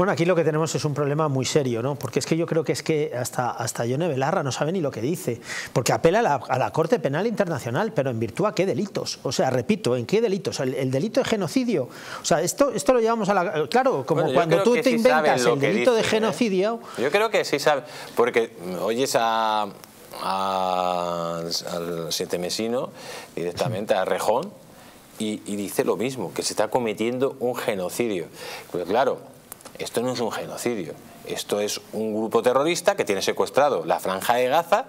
Bueno, aquí lo que tenemos es un problema muy serio, ¿no? Porque es que yo creo que hasta Ione Belarra no sabe ni lo que dice, porque apela a la Corte Penal Internacional, pero ¿en virtud a qué delitos? O sea, repito, ¿en qué delitos? ¿El delito de genocidio? O sea, esto lo llevamos a la... Claro, como bueno, cuando tú te sí inventas el delito de genocidio... Yo creo que sí sabe, porque oyes al Sietemesino, directamente a Rejón, y dice lo mismo, que se está cometiendo un genocidio. Pero claro... Esto no es un genocidio, esto es un grupo terrorista que tiene secuestrado la Franja de Gaza,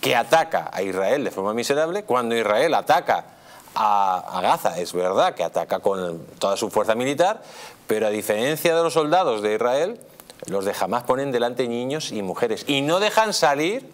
que ataca a Israel de forma miserable. Cuando Israel ataca a Gaza, es verdad que ataca con toda su fuerza militar, pero a diferencia de los soldados de Israel, los de Hamas ponen delante niños y mujeres y no dejan salir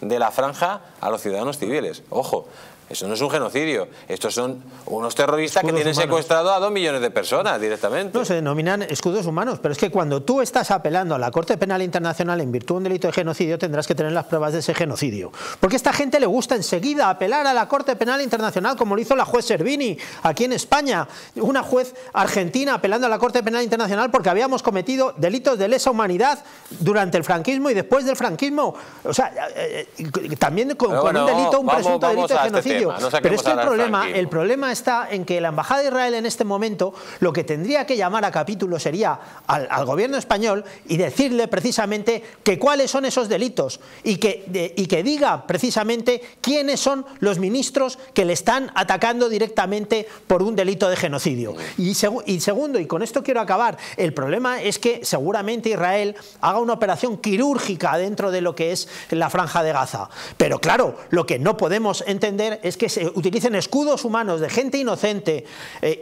de la franja a los ciudadanos civiles. Ojo, eso no es un genocidio, estos son unos terroristas que tienen secuestrado a 2 millones de personas directamente. No, se denominan escudos humanos, pero es que cuando tú estás apelando a la Corte Penal Internacional en virtud de un delito de genocidio, tendrás que tener las pruebas de ese genocidio. Porque a esta gente le gusta enseguida apelar a la Corte Penal Internacional, como lo hizo la juez Servini aquí en España, una juez argentina apelando a la Corte Penal Internacional porque habíamos cometido delitos de lesa humanidad durante el franquismo y después del franquismo. O sea, también un presunto delito de genocidio. No, pero es que el problema está en que la Embajada de Israel en este momento lo que tendría que llamar a capítulo sería al gobierno español y decirle precisamente que cuáles son esos delitos y que diga precisamente quiénes son los ministros que le están atacando directamente por un delito de genocidio. Y segundo, y con esto quiero acabar, el problema es que seguramente Israel haga una operación quirúrgica dentro de lo que es la Franja de Gaza. Pero claro, lo que no podemos entender es que se utilicen escudos humanos de gente inocente,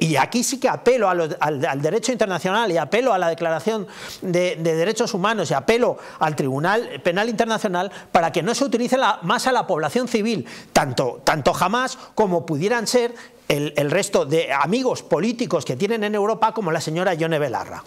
y aquí sí que apelo al derecho internacional y apelo a la Declaración de Derechos Humanos y apelo al Tribunal Penal Internacional para que no se utilice más a la población civil, tanto Hamas como pudieran ser el resto de amigos políticos que tienen en Europa, como la señora Ione Belarra.